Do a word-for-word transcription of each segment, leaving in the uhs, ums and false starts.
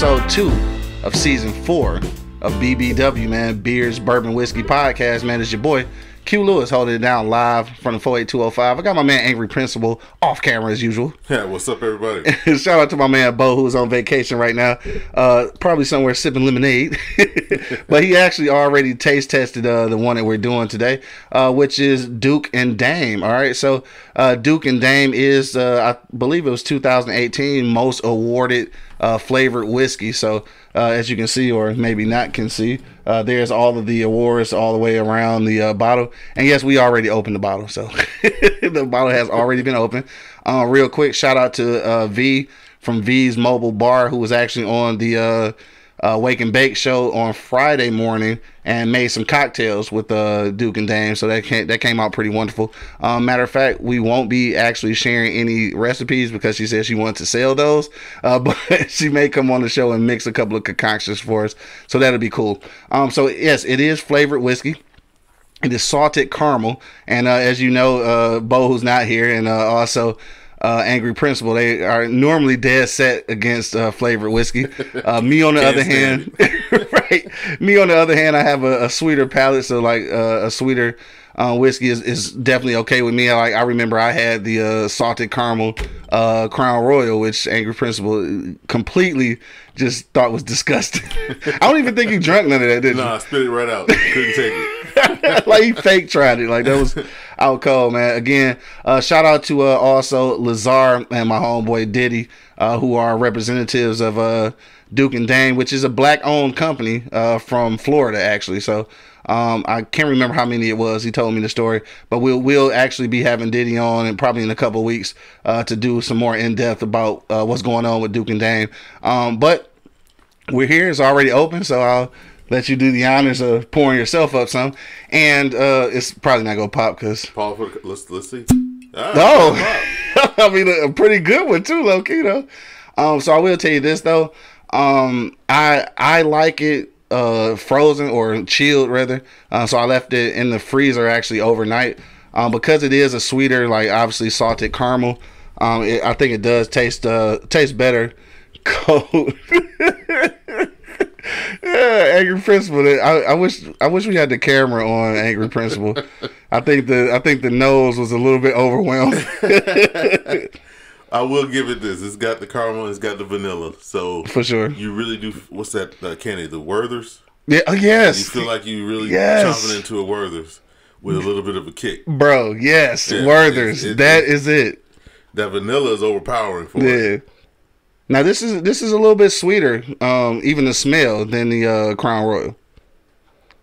episode two of season four of B B W, man, Beards Bourbon Whiskey podcast, man. It's your boy, Q Lewis, holding it down live from the four eight two oh five. I got my man, Angry Principal, off camera as usual. Yeah, what's up, everybody? Shout out to my man, Bo, who's on vacation right now, uh, probably somewhere sipping lemonade. But he actually already taste tested uh, the one that we're doing today, uh, which is Duke and Dame. All right, so uh, Duke and Dame is, uh, I believe it was two thousand eighteen, most awarded Uh, flavored whiskey. So uh, as you can see, or maybe not can see, uh, there's all of the awards all the way around the uh, bottle. And yes, we already opened the bottle, so the bottle has already been opened. Uh, real quick, shout out to uh, V from V's Mobile Bar, who was actually on the uh, uh, Wake and Bake show on Friday morning and made some cocktails with uh, Duke and Dame. So that came, that came out pretty wonderful. Um, matter of fact, we won't be actually sharing any recipes because she said she wants to sell those. Uh, but she may come on the show and mix a couple of concoctions for us. So that'll be cool. Um, so yes, it is flavored whiskey. It is salted caramel. And uh, as you know, uh, Bo, who's not here, and uh, also Uh, Angry Principal, they are normally dead set against uh, flavored whiskey. Uh, me on the other hand, right? Me on the other hand, I have a, a sweeter palate, so like uh, a sweeter uh, whiskey is, is definitely okay with me. Like I remember, I had the uh, salted caramel uh, Crown Royal, which Angry Principal completely just thought was disgusting. I don't even think you drank none of that, did nah, you? Nah, spit it right out. Couldn't take it. Like he fake tried it. Like that was out cold, man. Again, uh, shout out to uh, also Lazar and my homeboy Diddy, uh, who are representatives of uh, Duke and Dame, which is a black-owned company uh, from Florida, actually. So um, I can't remember how many it was. He told me the story, but we'll we'll actually be having Diddy on, and probably in a couple of weeks uh, to do some more in depth about uh, what's going on with Duke and Dame. Um, but we're here. It's already open, so I'll let you do the honors of pouring yourself up some. And uh, it's probably not gonna pop because Paul. Let's let's see. Right, oh, I mean a, a pretty good one too, low key though. Um, so I will tell you this though. Um, I I like it uh, frozen or chilled rather. Uh, so I left it in the freezer actually overnight um, because it is a sweeter, like obviously salted caramel. Um, it, I think it does taste uh, taste better cold. Yeah, Angry Principal. I, I wish I wish we had the camera on Angry Principal. I think the I think the nose was a little bit overwhelmed. I will give it this. It's got the caramel. It's got the vanilla. So for sure, you really do. What's that uh, candy? The Werther's. Yeah. Oh, yes. You feel like you really yes. chomping into a Werther's with a little bit of a kick, bro. Yes, yeah, Werther's. It, it, that it, is it. That vanilla is overpowering for yeah. it. Yeah. Now this is this is a little bit sweeter, um, even the smell than the uh, Crown Royal.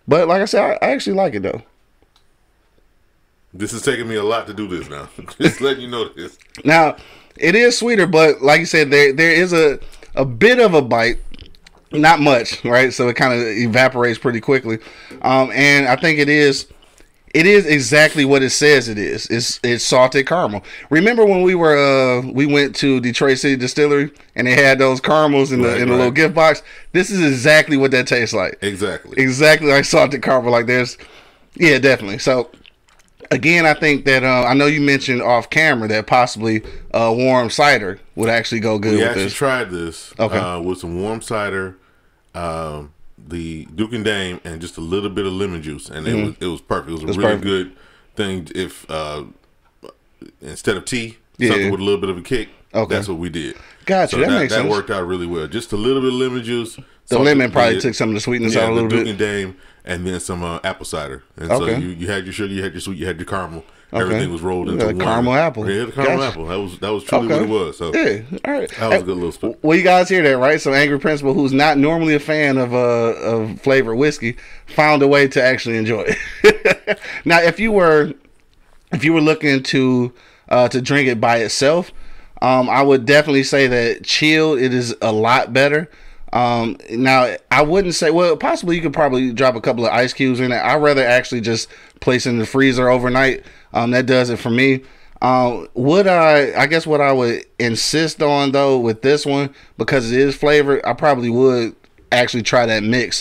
But like I said, I, I actually like it though. This is taking me a lot to do this now. Just letting you know this. Now it is sweeter, but like you said, there there is a a bit of a bite, not much, right? So it kind of evaporates pretty quickly, um, and I think it is. It is exactly what it says it is. It's it's salted caramel. Remember when we were uh we went to Detroit City Distillery and they had those caramels in the right, in the right. little gift box? This is exactly what that tastes like. Exactly. Exactly like salted caramel. Like there's yeah, definitely. So again, I think that uh, I know you mentioned off camera that possibly uh warm cider would actually go good we with this. We actually tried this okay. uh with some warm cider, um the Duke and Dame, and just a little bit of lemon juice, and mm-hmm. it was it was perfect. It was a That's really perfect. good thing. If uh, instead of tea, yeah. something with a little bit of a kick. Okay. That's what we did. Gotcha. So that, that makes that sense. worked out really well. Just a little bit of lemon juice. The lemon probably did. took some of the sweetness yeah, out a little Duke bit. And Dame, and then some uh, apple cider. And okay. so you, you had your sugar, you had your sweet, you had your caramel. Okay. Everything was rolled into one. Caramel apple. Yeah, the caramel gotcha. apple. That was that was truly okay. what it was. So yeah, all right. That was a good little spot. Well, you guys hear that, right? So Angry Principal, who's not normally a fan of uh of flavored whiskey, found a way to actually enjoy it. Now, if you were if you were looking to uh to drink it by itself, um, I would definitely say that chilled it is a lot better. Um, now I wouldn't say, well, possibly you could probably drop a couple of ice cubes in it. I'd rather actually just place it in the freezer overnight. Um, that does it for me. Um, would I, I guess what I would insist on though, with this one, because it is flavored, I probably would actually try that mix,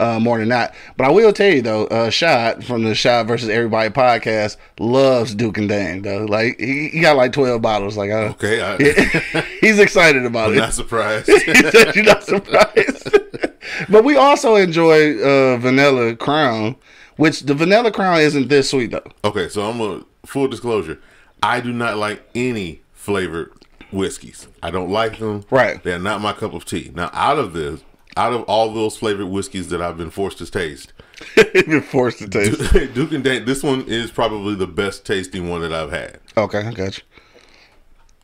uh, more than not. But I will tell you, though, uh, Shot from the Shot versus Everybody podcast loves Duke and Dang, though. Like, he, he got like twelve bottles. Like, uh, okay, I, he, he's excited about I'm it. I'm not surprised. You're not surprised. But we also enjoy uh, Vanilla Crown, which the Vanilla Crown isn't this sweet, though. Okay, so I'm going to, full disclosure, I do not like any flavored whiskeys. I don't like them. Right. They're not my cup of tea. Now, out of this, out of all those flavored whiskeys that I've been forced to taste. Been forced to taste. Duke, Duke and Dang, this one is probably the best tasting one that I've had. Okay, I got you.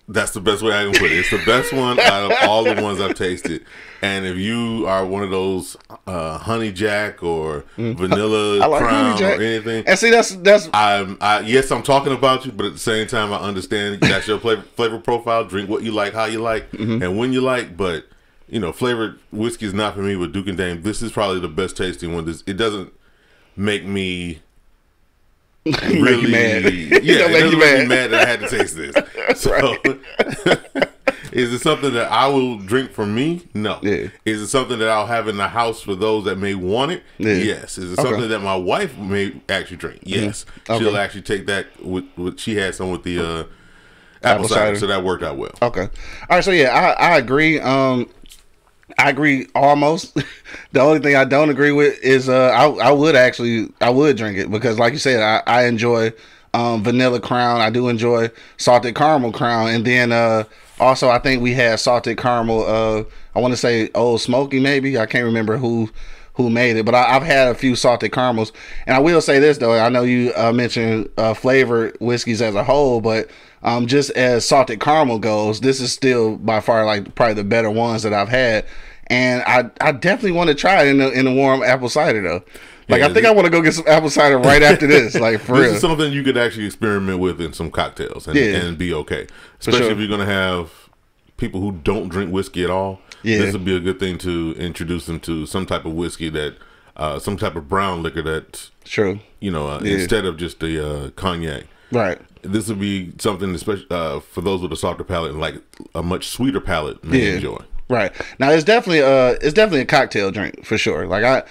That's the best way I can put it. It's the best one out of all the ones I've tasted. And if you are one of those uh, honey jack or mm. vanilla I like crown or anything, and see that's that's I'm I, yes I'm talking about you, but at the same time I understand that's your flavor, flavor profile. Drink what you like, how you like, mm-hmm. and when you like. But you know, flavored whiskey is not for me. With Duke and Dame, this is probably the best tasting one. This it doesn't make me. Really, make you mad. Yeah, it doesn't you mad. Make me mad that I had to taste this. So, is it something that I will drink for me? No. Yeah. Is it something that I'll have in the house for those that may want it? Yeah. Yes. Is it okay. something that my wife may actually drink? Yes. Okay. She'll actually take that. With, with she had some with the uh, apple, apple cider, cider, so that worked out well. Okay. All right. So yeah, I I agree. Um, I agree almost. The only thing I don't agree with is uh, I I would actually I would drink it because like you said I I enjoy um, Vanilla Crown. I do enjoy Salted Caramel Crown, and then uh, also I think we had Salted Caramel. Uh, I want to say Old Smoky maybe. I can't remember who who made it, but I, I've had a few Salted Caramels, and I will say this though. I know you uh, mentioned uh, flavored whiskeys as a whole, but. Um, just as Salted Caramel goes, this is still by far like probably the better ones that I've had, and I I definitely want to try it in the in the warm apple cider though. Like yeah, I think it, I want to go get some apple cider right after this. Like for this real, this is something you could actually experiment with in some cocktails and, yeah. and be okay. Especially sure. if you're gonna have people who don't drink whiskey at all. Yeah. This would be a good thing to introduce them to some type of whiskey that. Uh, some type of brown liquor that's true, you know, uh, yeah. instead of just the uh, cognac. Right. This would be something, especially uh, for those with a softer palate and like a much sweeter palate, may yeah. enjoy. Right. Now, it's definitely a it's definitely a cocktail drink for sure. Like I,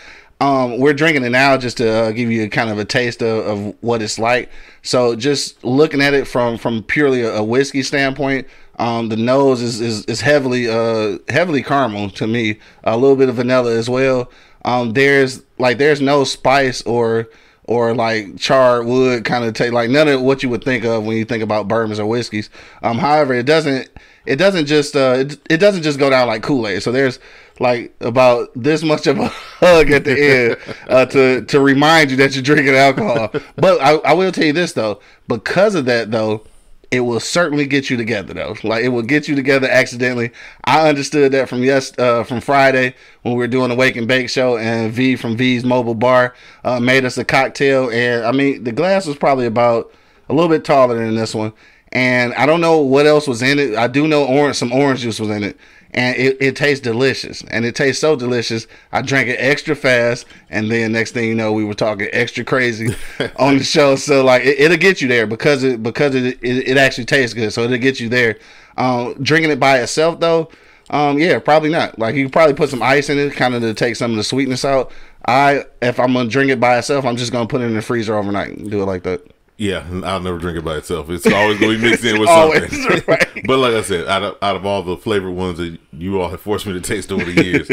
um, we're drinking it now just to uh, give you kind of a taste of, of what it's like. So just looking at it from from purely a whiskey standpoint. Um, the nose is is, is heavily uh, heavily caramel to me. A little bit of vanilla as well. Um, there's like there's no spice or or like charred wood kind of taste, like none of what you would think of when you think about bourbons or whiskeys. Um, however, it doesn't it doesn't just uh, it, it doesn't just go down like Kool-Aid. So there's like about this much of a hug at the end uh, to to remind you that you're drinking alcohol. But I, I will tell you this though, because of that though. It will certainly get you together, though. Like it will get you together accidentally. I understood that from yes, uh, from Friday when we were doing the Wake and Bake show, and V from V's Mobile Bar uh, made us a cocktail. And I mean, the glass was probably about a little bit taller than this one. And I don't know what else was in it. I do know orange, some orange juice was in it, and it, it tastes delicious. And it tastes so delicious. I drank it extra fast, and then next thing you know, we were talking extra crazy on the show. So like, it, it'll get you there because it because it, it it actually tastes good. So it'll get you there. Um, drinking it by itself though, um, yeah, probably not. Like you could probably put some ice in it, kind of to take some of the sweetness out. I if I'm gonna drink it by itself, I'm just gonna put it in the freezer overnight and do it like that. Yeah, I'll never drink it by itself. It's always going to be mixed in with always, something. Right. But like I said, out of, out of all the flavored ones that you all have forced me to taste over the years,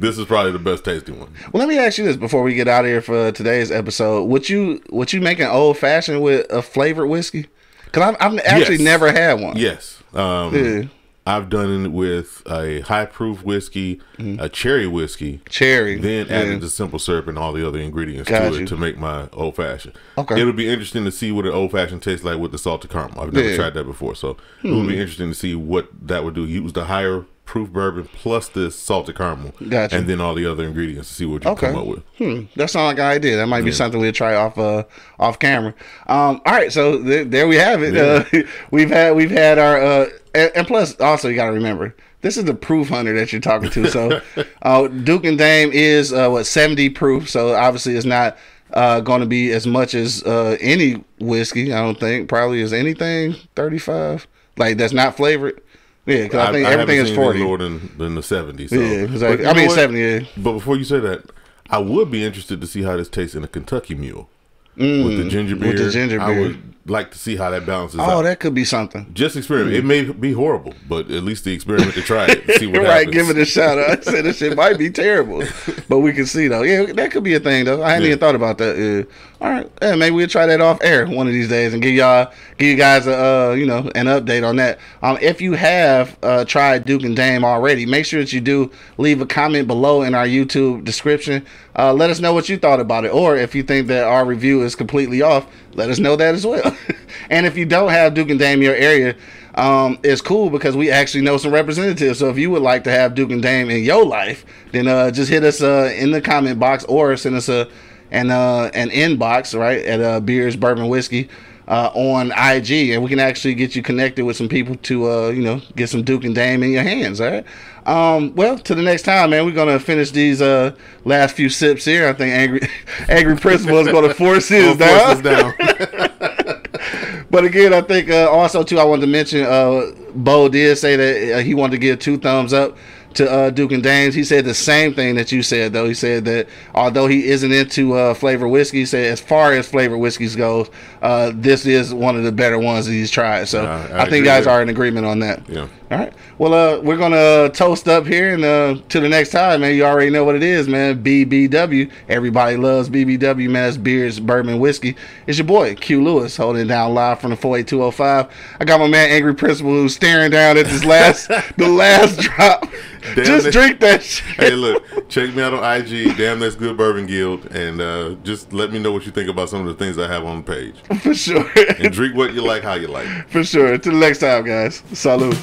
this is probably the best tasting one. Well, let me ask you this before we get out of here for today's episode. Would you would you make an old fashioned with a flavored whiskey? Because I've, I've actually yes. never had one. Yes. Um, yeah. I've done it with a high proof whiskey, mm-hmm. a cherry whiskey, cherry, then yeah. added the simple syrup and all the other ingredients Got to you. it to make my old fashioned. Okay, it would be interesting to see what an old fashioned tastes like with the salted caramel. I've never yeah. tried that before, so hmm. it would be interesting to see what that would do. Use the higher proof bourbon plus this salted caramel, Got you. and then all the other ingredients to see what you okay. come up with. Hmm, that sounds like an idea. That might be yeah. something we'll try off uh off camera. Um, all right, so th there we have it. Yeah. Uh, we've had we've had our. Uh, And plus, also, you got to remember, this is the proof hunter that you're talking to. So uh, Duke and Dame is, uh, what, seventy proof. So obviously it's not uh, going to be as much as uh, any whiskey, I don't think. Probably as anything, thirty-five. Like, that's not flavored. Yeah, because I, I think I everything is forty. I haven't seen anything lower than, than the seventy. So. Yeah, exactly. I mean, seventy, yeah. But before you say that, I would be interested to see how this tastes in a Kentucky mule. Mm, with the ginger beer, with the ginger beer. I would like to see how that balances oh, out. Oh, that could be something. Just experiment. Mm. It may be horrible, but at least the experiment to try it and see what right, happens. Right, give it a shot. I said this shit might be terrible, but we can see, though. Yeah, that could be a thing, though. I hadn't yeah. even thought about that. Uh, all right. Yeah, maybe we'll try that off air one of these days and give y'all, give you guys a, uh, you know, an update on that. Um, if you have uh, tried Duke and Dame already, make sure that you do leave a comment below in our YouTube description. Uh, let us know what you thought about it, or if you think that our review is completely off, let us know that as well. And if you don't have Duke and Dame in your area, um it's cool because we actually know some representatives. So if you would like to have Duke and Dame in your life, then uh just hit us uh in the comment box or send us a an uh an inbox right at uh Beards Bourbon Whiskey uh on I G, and we can actually get you connected with some people to uh you know, get some Duke and Dame in your hands. All right. Um, well, to the next time, man, we're gonna finish these uh last few sips here. I think Angry Angry Principal is gonna force his down. Force down. But again, I think uh, also too, I wanted to mention uh Bo did say that uh, he wanted to give two thumbs up to uh Duke and Dame's. He said the same thing that you said, though. He said that although he isn't into uh flavored whiskey, he said as far as flavored whiskeys goes, uh this is one of the better ones that he's tried. So uh, I, I think guys are in agreement on that. Yeah. All right. Well, uh we're gonna toast up here, and uh till the next time, man, you already know what it is, man. B B W. Everybody loves B B W, man. That's Beards Bourbon Whiskey. It's your boy Q Lewis holding it down live from the four eight two oh five. I got my man Angry Principal who's staring down at this last the last drop. Damn, just that, drink that shit. Hey, look, check me out on I G, Damn That's Good Bourbon Guild, and uh, just let me know what you think about some of the things I have on the page. For sure. And drink what you like, how you like. For sure. Till the next time, guys. Salud.